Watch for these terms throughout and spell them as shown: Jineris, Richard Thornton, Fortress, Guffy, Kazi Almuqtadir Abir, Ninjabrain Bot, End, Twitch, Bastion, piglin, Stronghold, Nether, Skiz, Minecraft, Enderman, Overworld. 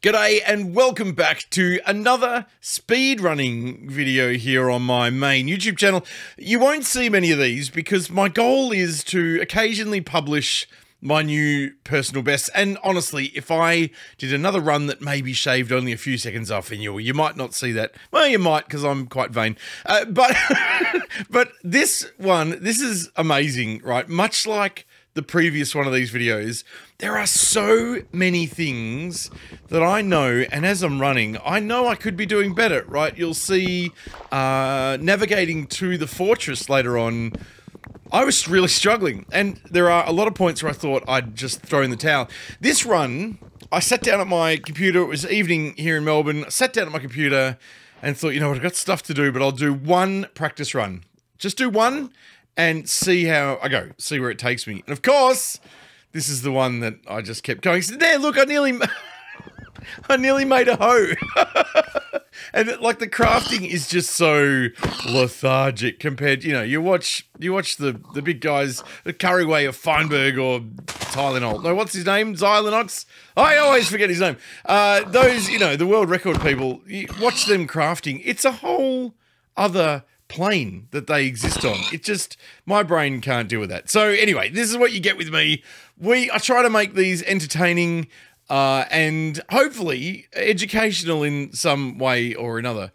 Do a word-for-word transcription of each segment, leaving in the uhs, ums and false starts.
G'day and welcome back to another speedrunning video here on my main YouTube channel. You won't see many of these because my goal is to occasionally publish my new personal bests, and honestly, if I did another run that maybe shaved only a few seconds off, and you you might not see that. Well, you might, because I'm quite vain. Uh, but but this one, this is amazing, right? Much like the previous one of these videos, there are so many things that I know, and as I'm running, I know I could be doing better, right? You'll see uh, navigating to the fortress later on, I was really struggling, and there are a lot of points where I thought I'd just throw in the towel. This run, I sat down at my computer, it was evening here in Melbourne, I sat down at my computer and thought, you know what, I've got stuff to do, but I'll do one practice run. Just do one, and see how I go, see where it takes me. And of course, this is the one that I just kept going. So there, look, I nearly, I nearly made a hoe. And it, like the crafting is just so lethargic compared, you know, you watch, you watch the, the big guys, the Curryway of Feinberg or Tylenol. No, what's his name? Xylenox? I always forget his name. Uh, those, you know, the world record people, you watch them crafting. It's a whole other plane that they exist on. It just, my brain can't deal with that. So anyway, this is what you get with me. We, I try to make these entertaining uh, and hopefully educational in some way or another.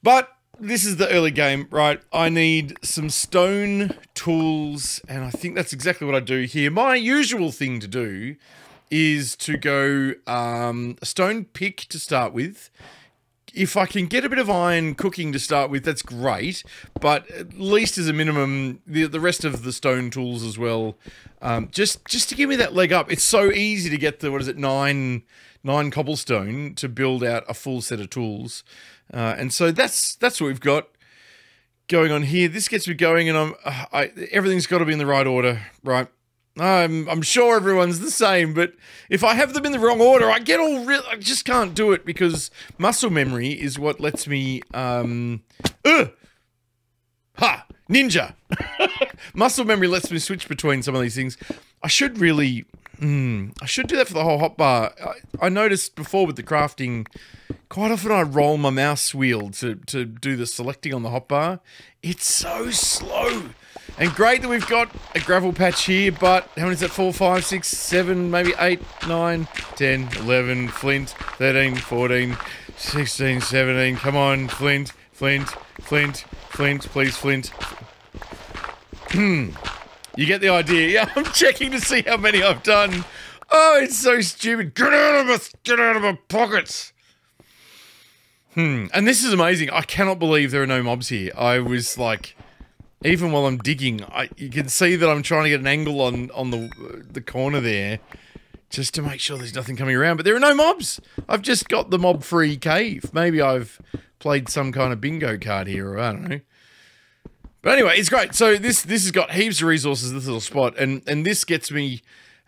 But this is the early game, right? I need some stone tools, and I think that's exactly what I do here. My usual thing to do is to go um, a stone pick to start with. If I can get a bit of iron cooking to start with, that's great, but at least as a minimum, the, the rest of the stone tools as well, um, just, just to give me that leg up. It's so easy to get the, what is it, nine, nine cobblestone to build out a full set of tools. Uh, and so that's, that's what we've got going on here. This gets me going, and I'm, uh, I, everything's got to be in the right order, right? I'm, I'm sure everyone's the same, but if I have them in the wrong order, I get all real. I just can't do it because muscle memory is what lets me, um, uh, ha, ninja. Muscle memory lets me switch between some of these things. I should really, mm, I should do that for the whole hotbar. I, I noticed before with the crafting, quite often I roll my mouse wheel to, to do the selecting on the hotbar. It's so slow. And great that we've got a gravel patch here, but how many is that? Four, five, six, seven, maybe eight, nine, ten, eleven, flint, thirteen, fourteen, sixteen, seventeen. Come on, flint, flint, flint, flint, please, flint. You get the idea. Yeah, I'm checking to see how many I've done. Oh, it's so stupid. Get out of my, get out of my pockets. Hmm. And this is amazing. I cannot believe there are no mobs here. I was like, even while I'm digging, I, you can see that I'm trying to get an angle on, on the, uh, the corner there just to make sure there's nothing coming around. But there are no mobs. I've just got the mob-free cave. Maybe I've played some kind of bingo card here, or I don't know. But anyway, it's great. So this this has got heaps of resources, this little spot, and, and this gets me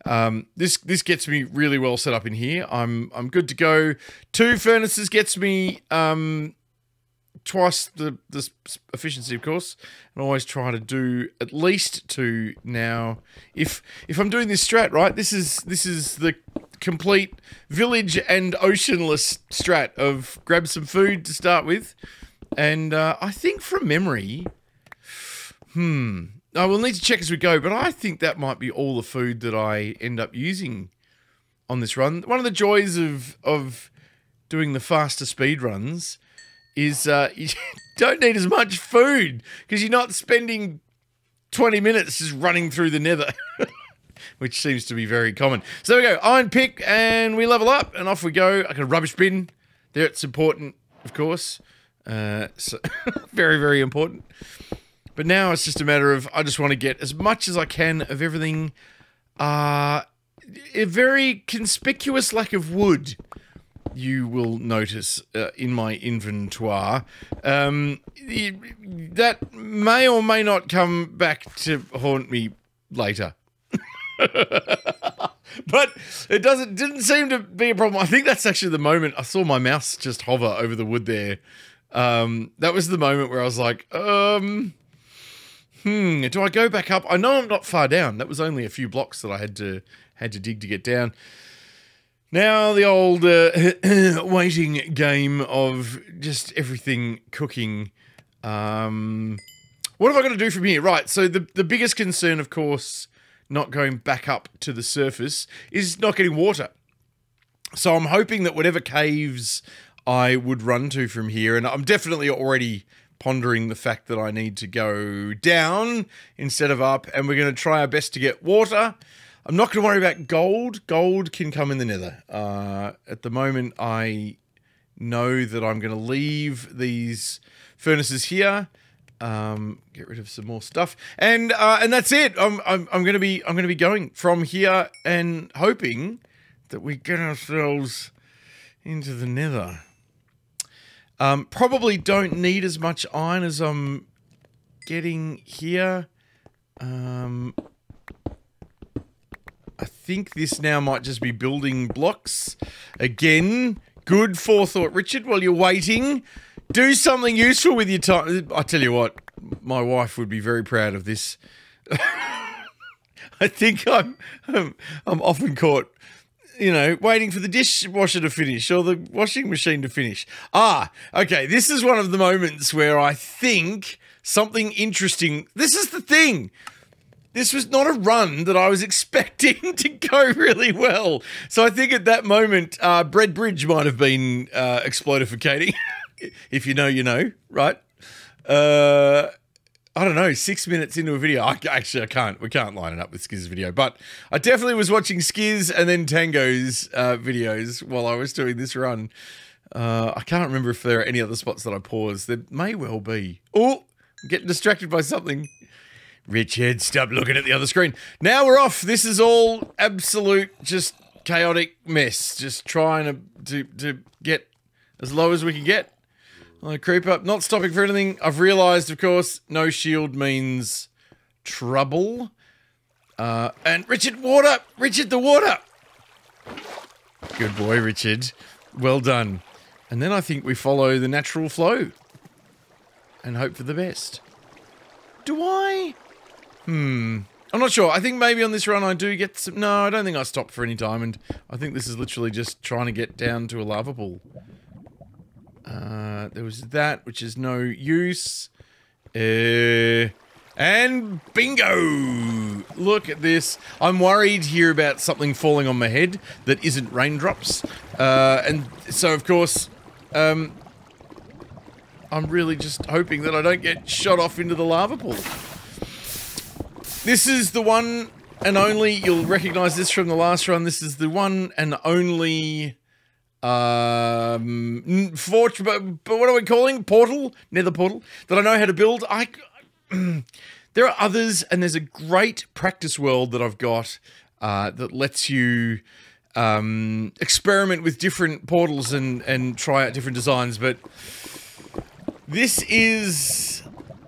um this this gets me really well set up in here. I'm I'm good to go. Two furnaces gets me um twice the, the efficiency, of course, and always try to do at least two now. If if I'm doing this strat, right, this is this is the complete village and oceanless strat of grab some food to start with, and uh, I think from memory, hmm, I will need to check as we go, but I think that might be all the food that I end up using on this run. One of the joys of of doing the faster speed runs is uh, you don't need as much food because you're not spending twenty minutes just running through the nether, which seems to be very common. So there we go, iron pick, and we level up, and off we go. I got a rubbish bin. There, it's important, of course. Uh, so very, very important. But now it's just a matter of, I just want to get as much as I can of everything. Uh, a very conspicuous lack of wood, you will notice uh, in my inventory. Um, that may or may not come back to haunt me later. But it doesn't didn't seem to be a problem. I think that's actually the moment I saw my mouse just hover over the wood there. Um, that was the moment where I was like, um, hmm, do I go back up? I know I'm not far down. That was only a few blocks that I had to had to dig to get down. Now the old uh, waiting game of just everything cooking. Um, what have I got to do from here? Right, so the, the biggest concern, of course, not going back up to the surface, is not getting water. So I'm hoping that whatever caves I would run to from here, and I'm definitely already pondering the fact that I need to go down instead of up, and we're going to try our best to get water. I'm not going to worry about gold. Gold can come in the Nether. Uh, at the moment, I know that I'm going to leave these furnaces here. Um, get rid of some more stuff, and uh, and that's it. I'm I'm, I'm going to be I'm going to be going from here and hoping that we get ourselves into the Nether. Um, probably don't need as much iron as I'm getting here. Um, I think this now might just be building blocks. Again, good forethought, Richard. While you're waiting, do something useful with your time. I tell you what, my wife would be very proud of this. I think I'm, I'm, I'm often caught, you know, waiting for the dishwasher to finish or the washing machine to finish. Ah, okay, this is one of the moments where I think something interesting... This is the thing. This was not a run that I was expecting to go really well. So I think at that moment, uh, Bread Bridge might have been uh, explodificating. If you know, you know, right? Uh... I don't know, six minutes into a video. I, actually, I can't. We can't line it up with Skiz's video. But I definitely was watching Skiz and then Tango's uh, videos while I was doing this run. Uh, I can't remember if there are any other spots that I paused. There may well be. Oh, I'm getting distracted by something. Richard, stop looking at the other screen. Now we're off. This is all absolute just chaotic mess. Just trying to, to, to get as low as we can get. I creep up, not stopping for anything. I've realised, of course, no shield means trouble. Uh, and Richard, water! Richard, the water! Good boy, Richard. Well done. And then I think we follow the natural flow and hope for the best. Do I? Hmm. I'm not sure. I think maybe on this run I do get some... No, I don't think I stopped for any time. And I think this is literally just trying to get down to a lava pool. Uh, there was that, which is no use. Uh, and bingo! Look at this. I'm worried here about something falling on my head that isn't raindrops. Uh, and so, of course, um, I'm really just hoping that I don't get shot off into the lava pool. This is the one and only, you'll recognize this from the last run, this is the one and only... Um, Fortress, but, but what are we calling? Portal? Nether portal? That I know how to build? I, there are others, and there's a great practice world that I've got uh, that lets you um, experiment with different portals and, and try out different designs, but this is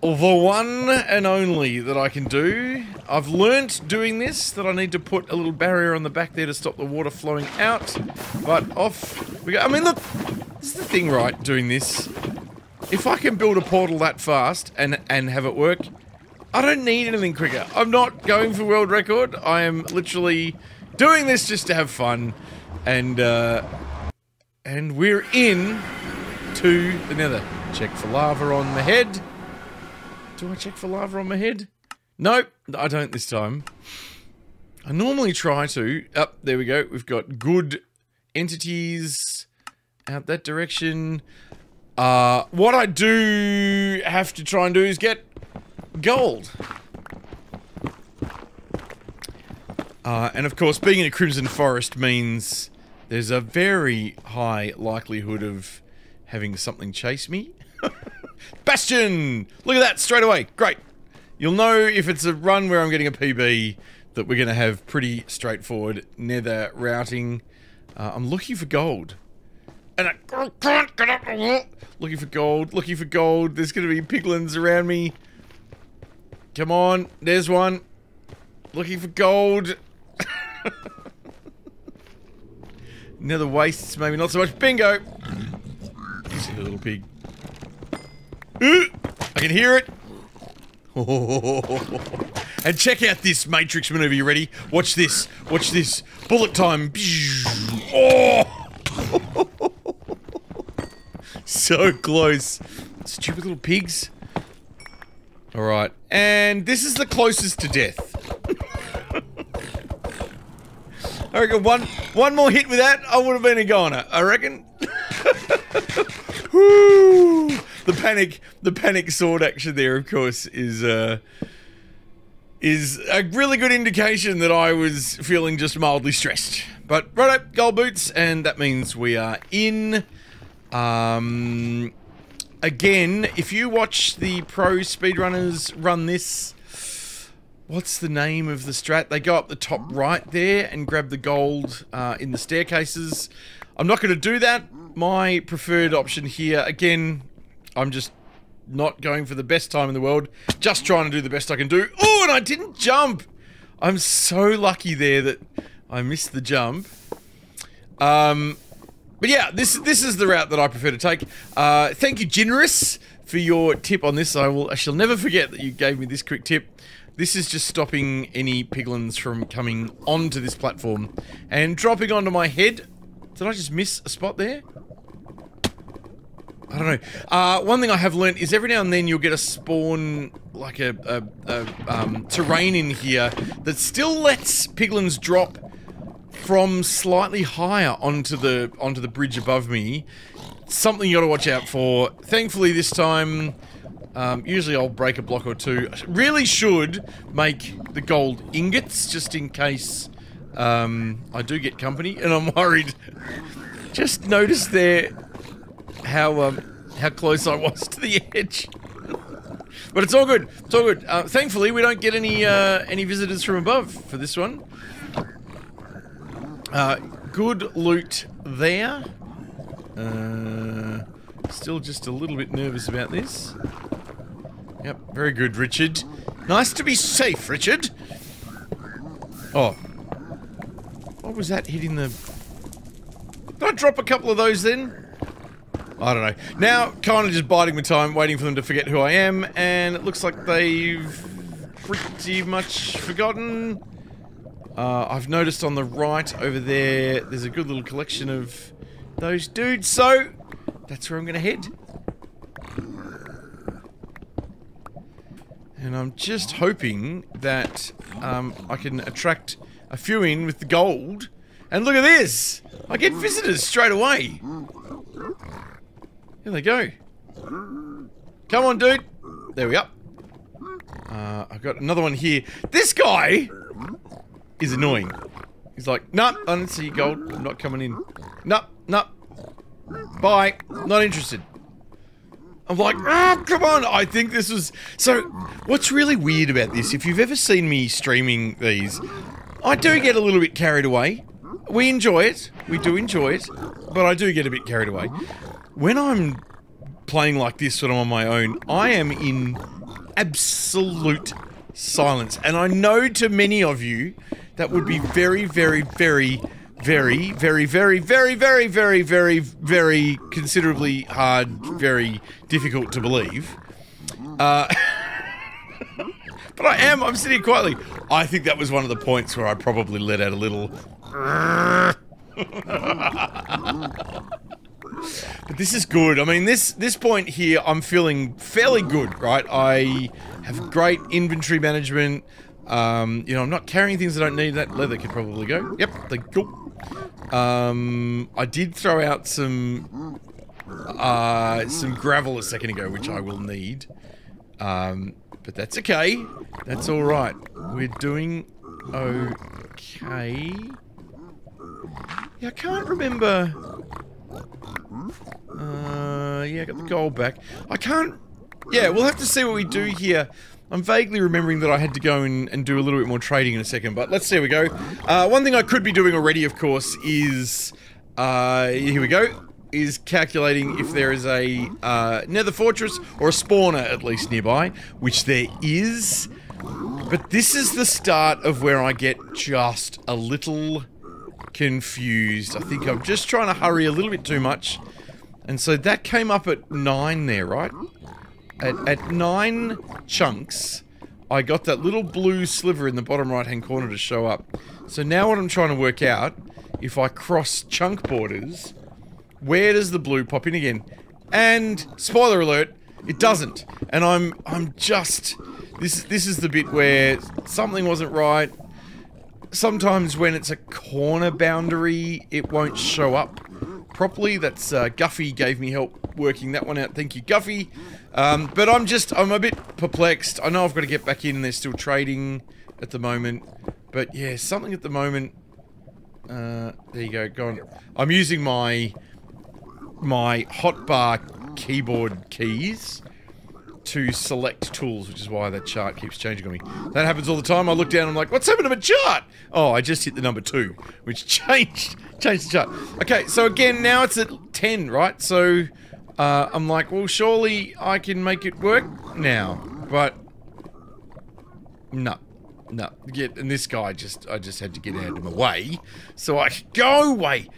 the one and only that I can do. I've learnt doing this that I need to put a little barrier on the back there to stop the water flowing out. But off we go. I mean, look, this is the thing, right, doing this. If I can build a portal that fast and, and have it work, I don't need anything quicker. I'm not going for world record. I am literally doing this just to have fun. And, uh, and we're in to the Nether. Check for lava on the head. Do I check for lava on my head? Nope, I don't this time. I normally try to. Oh, there we go. We've got good entities out that direction. Uh, what I do have to try and do is get gold. Uh, and of course, being in a crimson forest means there's a very high likelihood of having something chase me. Bastion! Look at that, straight away. Great. You'll know if it's a run where I'm getting a P B that we're going to have pretty straightforward Nether routing. Uh, I'm looking for gold. And I can't get up the wall. Looking for gold, looking for gold. There's going to be piglins around me. Come on, there's one. Looking for gold. Nether wastes, maybe not so much. Bingo! This little pig. Ooh, I can hear it. Oh. And check out this matrix maneuver. You ready? Watch this. Watch this. Bullet time. Oh! So close. Stupid little pigs. Alright, and this is the closest to death. I reckon one one more hit with that, I would have been a goner, I reckon. Woo! The panic, the panic sword action there, of course, is uh, is a really good indication that I was feeling just mildly stressed. But right up, gold boots, and that means we are in. Um, again, if you watch the pro speedrunners run this, what's the name of the strat? They go up the top right there and grab the gold uh, in the staircases. I'm not going to do that. My preferred option here, again, I'm just not going for the best time in the world. Just trying to do the best I can do. Oh, and I didn't jump! I'm so lucky there that I missed the jump. Um, but yeah, this, this is the route that I prefer to take. Uh, thank you, Jineris, for your tip on this. I will, I shall never forget that you gave me this quick tip. This is just stopping any piglins from coming onto this platform and dropping onto my head. Did I just miss a spot there? I don't know. Uh, one thing I have learned is every now and then you'll get a spawn, like a, a, a um, terrain in here that still lets piglins drop from slightly higher onto the onto the bridge above me. Something you got to watch out for. Thankfully this time, um, usually I'll break a block or two. I really should make the gold ingots just in case um, I do get company, and I'm worried. Just noticed there how um, how close I was to the edge. But it's all good. It's all good. Uh, thankfully, we don't get any uh, any visitors from above for this one. Uh, good loot there. Uh, still just a little bit nervous about this. Yep, very good, Richard. Nice to be safe, Richard. Oh, what was that hitting the? Did I drop a couple of those then? I don't know. Now, kind of just biding my time, waiting for them to forget who I am, and it looks like they've pretty much forgotten. Uh, I've noticed on the right over there, there's a good little collection of those dudes, so that's where I'm going to head. And I'm just hoping that um, I can attract a few in with the gold. And look at this! I get visitors straight away! Here they go. Come on, dude. There we are. Uh, I've got another one here. This guy is annoying. He's like, nope, I don't see gold. I'm not coming in. Nope, nope. Bye. Not interested. I'm like, ah, come on. I think this was... So, what's really weird about this, if you've ever seen me streaming these, I do get a little bit carried away. We enjoy it. We do enjoy it. But I do get a bit carried away. When I'm playing like this, when I'm on my own, I am in absolute silence. And I know to many of you, that would be very, very, very, very, very, very, very, very, very, very, very considerably hard, very difficult to believe. Uh, but I am, I'm sitting quietly. I think that was one of the points where I probably let out a little... But this is good. I mean, this this point here, I'm feeling fairly good, right? I have great inventory management. Um, you know, I'm not carrying things I don't need. That leather could probably go. Yep, they go. Um, I did throw out some uh, some gravel a second ago, which I will need. Um, but that's okay. That's all right. We're doing okay. Yeah, I can't remember... Uh, yeah, I got the gold back. I can't... Yeah, we'll have to see what we do here. I'm vaguely remembering that I had to go in and do a little bit more trading in a second, but let's see how we go. Uh, one thing I could be doing already, of course, is... Uh, here we go. Is calculating if there is a uh, Nether Fortress, or a spawner at least nearby, which there is. But this is the start of where I get just a little... confused. I think I'm just trying to hurry a little bit too much. And so that came up at nine there, right? At, at nine chunks, I got that little blue sliver in the bottom right-hand corner to show up. So now what I'm trying to work out if I cross chunk borders, where does the blue pop in again? And spoiler alert, it doesn't. And I'm I'm just this this is the bit where something wasn't right. Sometimes when it's a corner boundary, it won't show up properly. That's uh, Guffy gave me help working that one out. Thank you, Guffy. Um, but I'm just I'm a bit perplexed. I know I've got to get back in. They're still trading at the moment. But yeah, something at the moment. Uh, there you go. Go on. I'm using my my hotbar keyboard keys to select tools, which is why that chart keeps changing on me. That happens all the time. I look down and I'm like, what's happened to my chart? Oh, I just hit the number two, which changed changed the chart. Okay, so again, now it's at ten, right? So uh, I'm like, well, surely I can make it work now, but no, no. Yet, and this guy just, I just had to get out of my way, so I go away.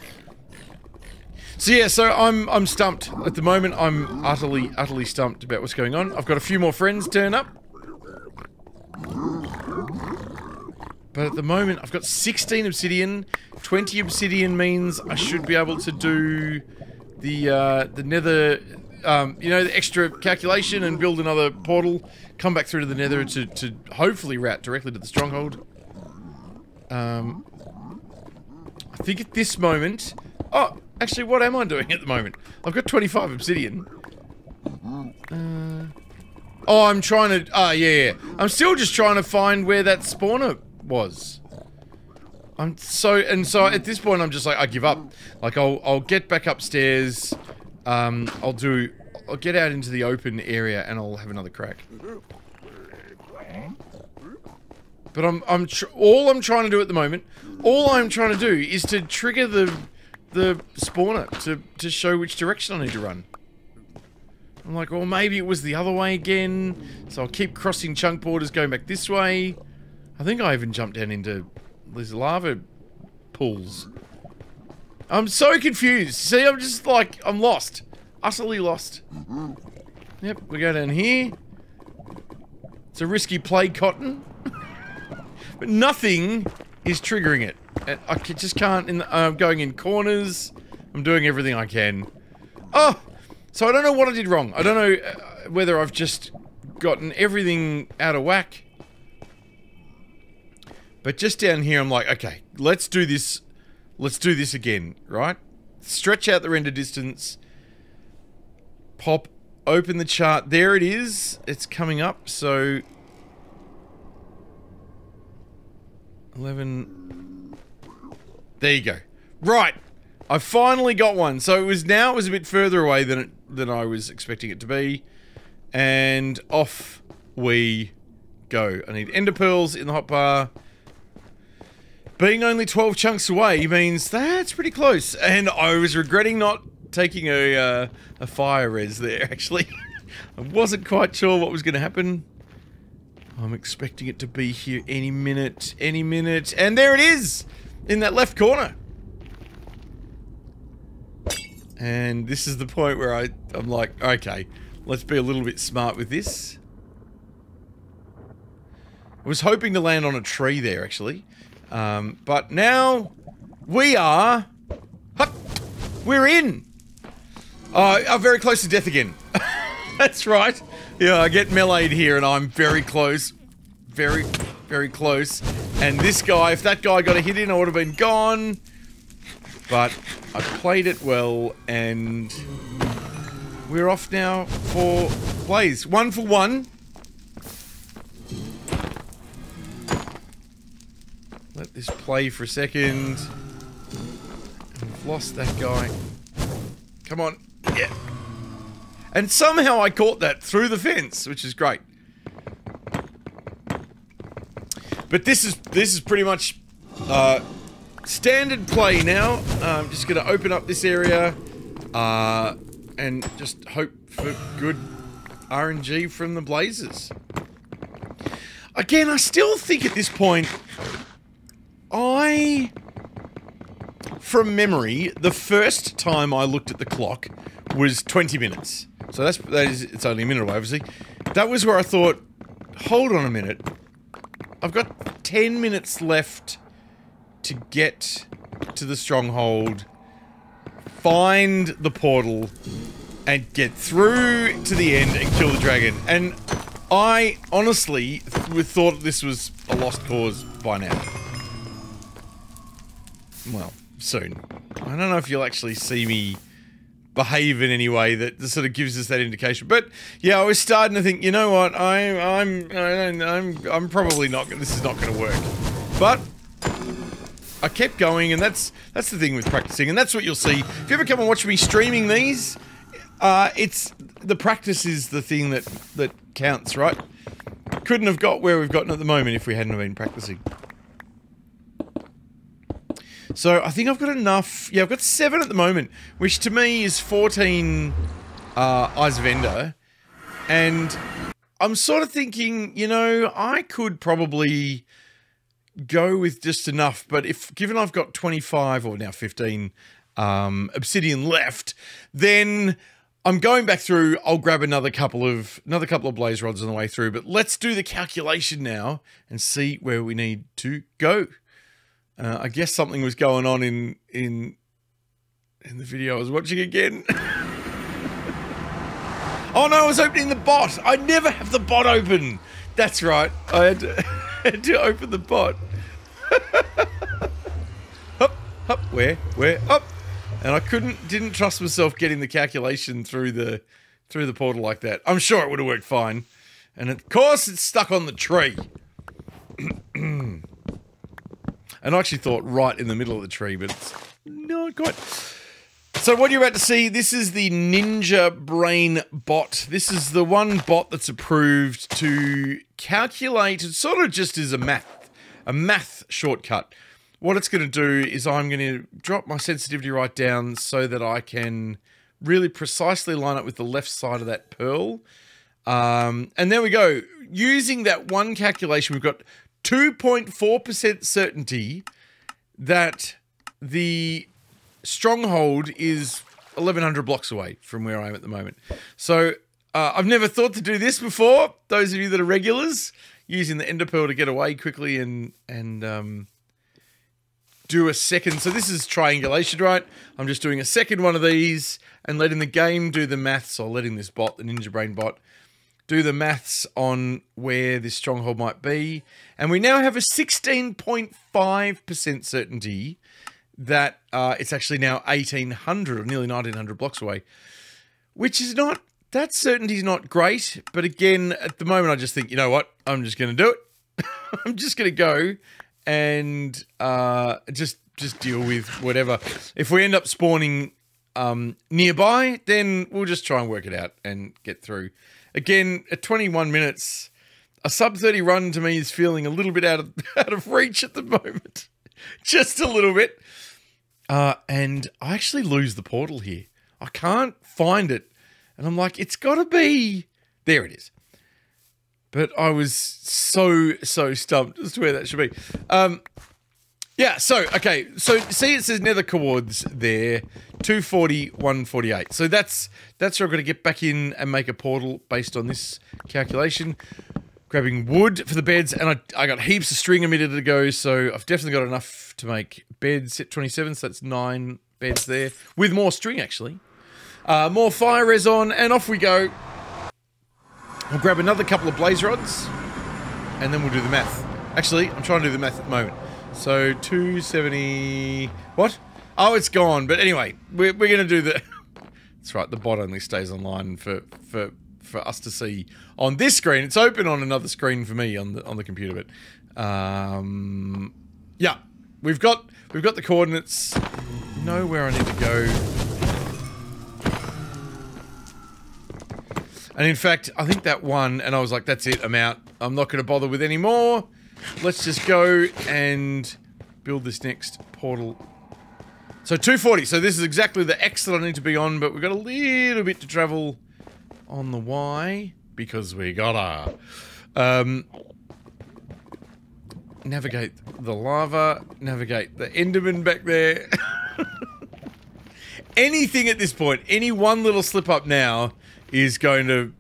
So yeah, so I'm I'm stumped at the moment. I'm utterly utterly stumped about what's going on. I've got a few more friends turn up, but at the moment I've got sixteen obsidian. twenty obsidian means I should be able to do the uh, the Nether, um, you know, the extra calculation and build another portal. Come back through to the Nether to to hopefully route directly to the Stronghold. Um, I think at this moment, oh. Actually, what am I doing at the moment? I've got twenty-five obsidian. Uh, oh, I'm trying to... Ah, uh, yeah, yeah. I'm still just trying to find where that spawner was. I'm so... And so, at this point, I'm just like, I give up. Like, I'll, I'll get back upstairs. Um, I'll do... I'll get out into the open area, and I'll have another crack. But I'm... I'm tr all I'm trying to do at the moment... All I'm trying to do is to trigger the... the spawner to, to show which direction I need to run. I'm like, well, maybe it was the other way again, so I'll keep crossing chunk borders, going back this way. I think I even jumped down into these lava pools. I'm so confused. See, I'm just like, I'm lost. Utterly lost. Yep, we go down here. It's a risky play, Cotton. But nothing is triggering it. I just can't. In the, I'm going in corners. I'm doing everything I can. Oh, so I don't know what I did wrong. I don't know whether I've just gotten everything out of whack. But just down here, I'm like, okay, let's do this. Let's do this again, right? Stretch out the render distance. Pop, open the chart. There it is. It's coming up. So eleven. There you go. Right, I finally got one. So it was now it was a bit further away than it, than I was expecting it to be, and off we go. I need ender pearls in the hotbar. Being only twelve chunks away means that's pretty close, and I was regretting not taking a uh, a fire res there. Actually, I wasn't quite sure what was going to happen. I'm expecting it to be here any minute, any minute, and there it is. In that left corner. And this is the point where I, I'm like, okay, let's be a little bit smart with this. I was hoping to land on a tree there, actually. Um, but now, we are... Hup, we're in! Uh, I'm very close to death again. That's right. Yeah, I get melee'd here and I'm very close. Very, very close. And this guy, if that guy got a hit in, I would have been gone. But I played it well, and we're off now for plays. One for one. Let this play for a second. I've lost that guy. Come on. Yeah. And somehow I caught that through the fence, which is great. But this is this is pretty much uh, standard play now. Uh, I'm just going to open up this area uh, and just hope for good R N G from the Blazers. Again, I still think at this point, I, from memory, the first time I looked at the clock was twenty minutes. So that's that is it's only a minute away, obviously. That was where I thought, hold on a minute. I've got ten minutes left to get to the stronghold, find the portal, and get through to the end and kill the dragon. And I honestly th thought this was a lost cause by now. Well, soon. I don't know if you'll actually see me behave in any way that sort of gives us that indication. But yeah, I was starting to think, you know what? I, I'm, I'm, I'm, I'm probably not. This is not going to work. But I kept going, and that's that's the thing with practicing, and that's what you'll see. If you ever come and watch me streaming these, uh, it's the practice is the thing that that counts, right? Couldn't have got where we've gotten at the moment if we hadn't been practicing. So I think I've got enough. Yeah, I've got seven at the moment, which to me is fourteen uh, Eyes of Ender. And I'm sort of thinking, you know, I could probably go with just enough. But if given I've got twenty-five or now fifteen um, obsidian left, then I'm going back through. I'll grab another couple of another couple of blaze rods on the way through. But let's do the calculation now and see where we need to go. Uh, I guess something was going on in in in the video I was watching again. Oh no, I was opening the bot. I never have the bot open. That's right. I had to, had to open the bot. Up, up, where, where, up. And I couldn't, didn't trust myself getting the calculation through the through the portal like that. I'm sure it would have worked fine. And of course, it's stuck on the tree. And I actually thought right in the middle of the tree, but it's not quite. So what you're about to see, this is the Ninjabrain Bot. This is the one bot that's approved to calculate. It sort of just is a math, a math shortcut. What it's going to do is I'm going to drop my sensitivity right down so that I can really precisely line up with the left side of that pearl. Um, and there we go. Using that one calculation, we've got two point four percent certainty that the stronghold is eleven hundred blocks away from where I am at the moment. So uh, I've never thought to do this before. Those of you that are regulars, using the ender pearl to get away quickly and and um, do a second. So this is triangulation, right? I'm just doing a second one of these and letting the game do the maths, or letting this bot, the Ninjabrain Bot, do the maths on where this stronghold might be. And we now have a sixteen point five percent certainty that uh, it's actually now eighteen hundred or nearly nineteen hundred blocks away, which is not, that certainty is not great. But again, at the moment, I just think, you know what? I'm just going to do it. I'm just going to go and uh, just, just deal with whatever. If we end up spawning um, nearby, then we'll just try and work it out and get through. Again, at twenty-one minutes, a sub thirty run to me is feeling a little bit out of out of reach at the moment, just a little bit. Uh, and I actually lose the portal here. I can't find it, and I'm like, it's got to be there. It is, but I was so so stumped as to where that should be. Um, yeah. So okay. So see, it says Nether coords there. two forty, one forty-eight. So that's that's where I'm going to get back in and make a portal based on this calculation. Grabbing wood for the beds, and I, I got heaps of string a minute ago, so I've definitely got enough to make beds at twenty-seven, so that's nine beds there, with more string, actually. Uh, more fire res on, and off we go. We'll grab another couple of blaze rods, and then we'll do the math. Actually, I'm trying to do the math at the moment. So, two seventy... What? Oh, it's gone. But anyway, we're, we're going to do the... That's right, the bot only stays online for, for for us to see on this screen. It's open on another screen for me on the on the computer, but... Um, yeah, we've got, we've got the coordinates. Know where I need to go. And in fact, I think that one, and I was like, that's it, I'm out. I'm not going to bother with any more. Let's just go and build this next portal. So two forty, so this is exactly the X that I need to be on, but we've got a little bit to travel on the Y, because we gotta um, navigate the lava, navigate the Enderman back there. Anything at this point, any one little slip up now is going to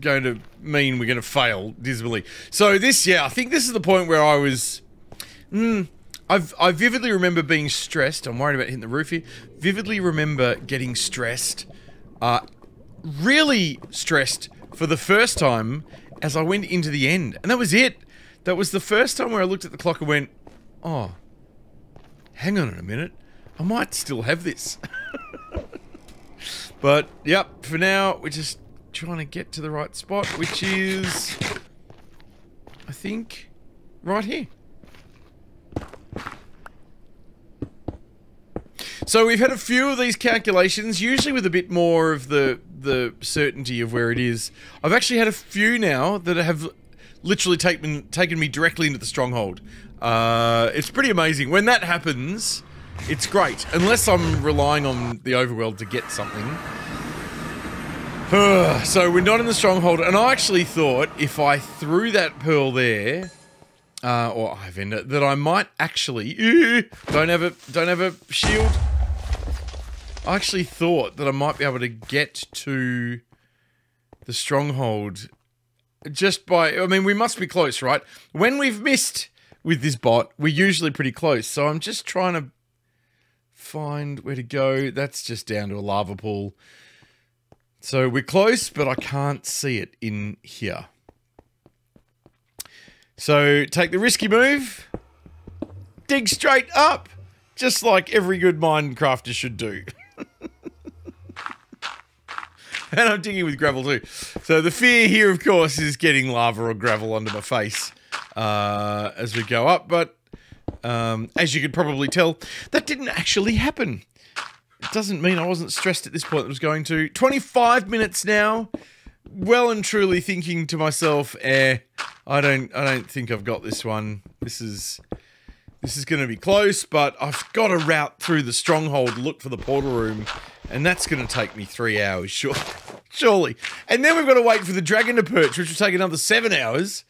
going to mean we're going to fail dismally. So this, yeah, I think this is the point where I was... Mm, I've, I vividly remember being stressed. I'm worried about hitting the roof here. Vividly remember getting stressed. Uh, really stressed for the first time as I went into the end. And that was it. That was the first time where I looked at the clock and went, oh, hang on a minute. I might still have this. But, yep, for now, we're just trying to get to the right spot, which is, I think, right here. So we've had a few of these calculations, usually with a bit more of the the certainty of where it is. I've actually had a few now that have literally taken taken me directly into the stronghold. Uh, it's pretty amazing. When that happens, it's great. Unless I'm relying on the overworld to get something. So we're not in the stronghold, and I actually thought if I threw that pearl there, uh, or I've ended, that I might actually ew, don't have a don't have a shield. I actually thought that I might be able to get to the stronghold just by, I mean, we must be close, right? When we've missed with this bot, we're usually pretty close. So I'm just trying to find where to go. That's just down to a lava pool. So we're close, but I can't see it in here. So take the risky move, dig straight up, just like every good Minecrafter should do. And I'm digging with gravel too. So the fear here, of course, is getting lava or gravel under my face uh, as we go up. But um, as you could probably tell, that didn't actually happen. It doesn't mean I wasn't stressed at this point that I was going to. twenty-five minutes now. Well and truly thinking to myself, eh, I don't I don't think I've got this one. This is this is gonna be close, but I've got to route through the stronghold, look for the portal room, and that's gonna take me three hours, sure surely. And then we've got to wait for the dragon to perch, which will take another seven hours.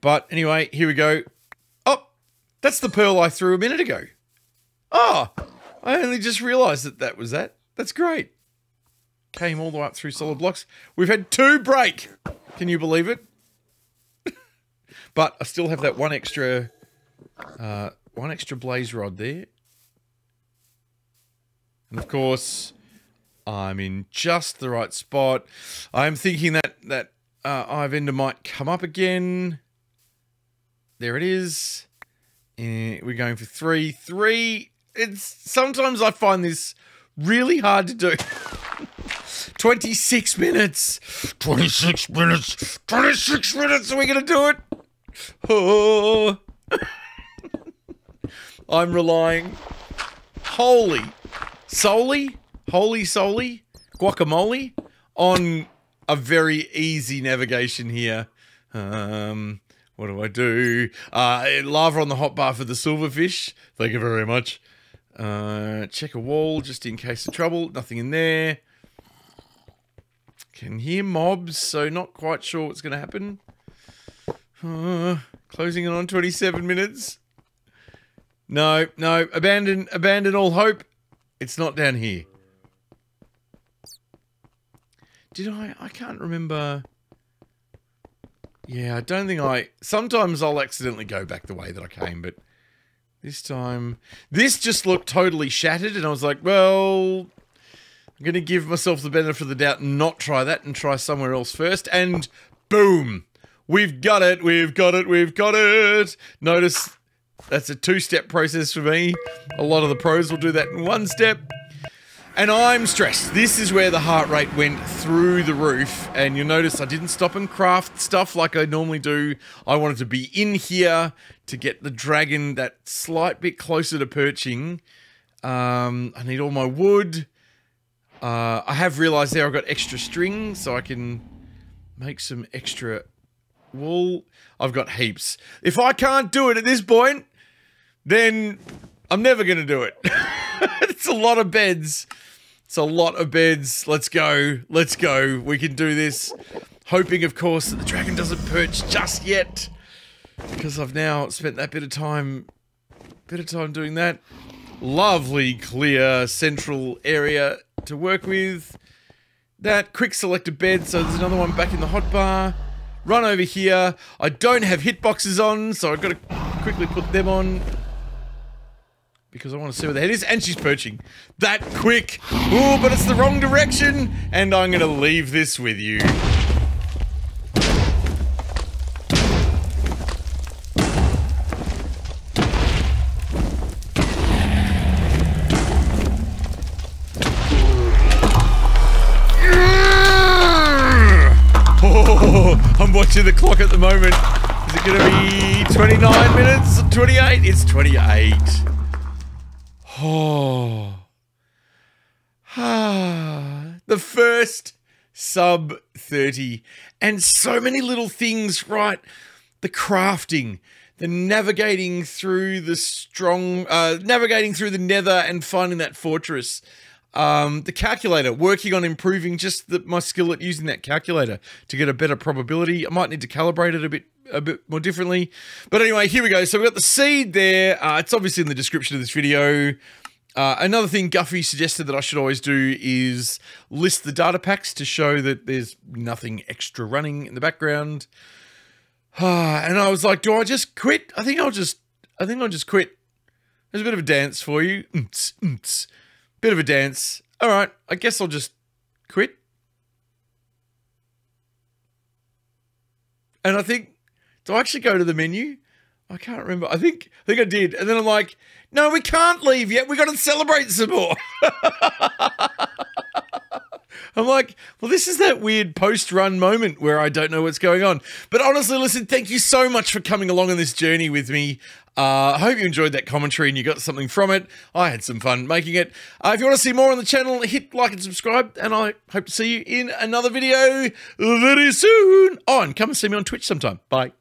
But anyway, here we go. Oh, that's the pearl I threw a minute ago. Oh, I only just realised that that was that. That's great. Came all the way up through solid blocks. We've had two break. Can you believe it? But I still have that one extra, uh, one extra blaze rod there. And of course, I'm in just the right spot. I'm thinking that that uh, Ivender might come up again. There it is. And we're going for three, three. It's sometimes I find this really hard to do. twenty-six minutes. twenty-six minutes. twenty-six minutes. Are we going to do it? Oh. I'm relying wholly, solely, wholly, solely, guacamole on a very easy navigation here. Um, what do I do? Uh, lava on the hotbar for the silverfish. Thank you very much. Uh, check a wall just in case of trouble. Nothing in there. Can hear mobs, so not quite sure what's going to happen. Uh, closing in on twenty-seven minutes. No, no. Abandon, abandon all hope. It's not down here. Did I? I can't remember. Yeah, I don't think I... Sometimes I'll accidentally go back the way that I came, but... This time, this just looked totally shattered, and I was like, well, I'm going to give myself the benefit of the doubt and not try that and try somewhere else first, and boom, we've got it, we've got it, we've got it. Notice that's a two-step process for me. A lot of the pros will do that in one step, and I'm stressed. This is where the heart rate went through the roof, and you'll notice I didn't stop and craft stuff like I normally do. I wanted to be in here to get the dragon that slight bit closer to perching. Um, I need all my wood. Uh, I have realised there I've got extra string, so I can make some extra wool. I've got heaps. If I can't do it at this point, then I'm never going to do it. It's a lot of beds. It's a lot of beds. Let's go. Let's go. We can do this. Hoping, of course, that the dragon doesn't perch just yet. Because I've now spent that bit of time, bit of time doing that. Lovely, clear, central area to work with. That quick selected bed, so there's another one back in the hotbar. Run over here. I don't have hitboxes on, so I've got to quickly put them on. because I want to see where the head is, and she's perching that quick. Ooh, but it's the wrong direction, and I'm going to leave this with you. I'm watching the clock at the moment. Is it going to be twenty-nine minutes? twenty-eight? It's twenty-eight. Oh. Ah. The first sub thirty. And so many little things, right? The crafting, the navigating through the strong, uh, navigating through the Nether and finding that fortress. Um, the calculator, working on improving just the, my skill at using that calculator to get a better probability. I might need to calibrate it a bit a bit more differently. But anyway, here we go. So we've got the seed there. Uh, it's obviously in the description of this video. Uh, another thing Guffy suggested that I should always do is list the data packs to show that there's nothing extra running in the background. Uh, and I was like, do I just quit? I think I'll just, I think I'll just quit. There's a bit of a dance for you. Mm-ts, mm-ts. Bit of a dance. All right, I guess I'll just quit. And I think, do I actually go to the menu? I can't remember. I think I think I did. And then I'm like, no, we can't leave yet. We got to celebrate some more. I'm like, well, this is that weird post-run moment where I don't know what's going on. But honestly, listen, thank you so much for coming along on this journey with me. Uh, I hope you enjoyed that commentary and you got something from it. I had some fun making it. Uh, if you want to see more on the channel, hit like and subscribe. And I hope to see you in another video very soon. Oh, and come and see me on Twitch sometime. Bye.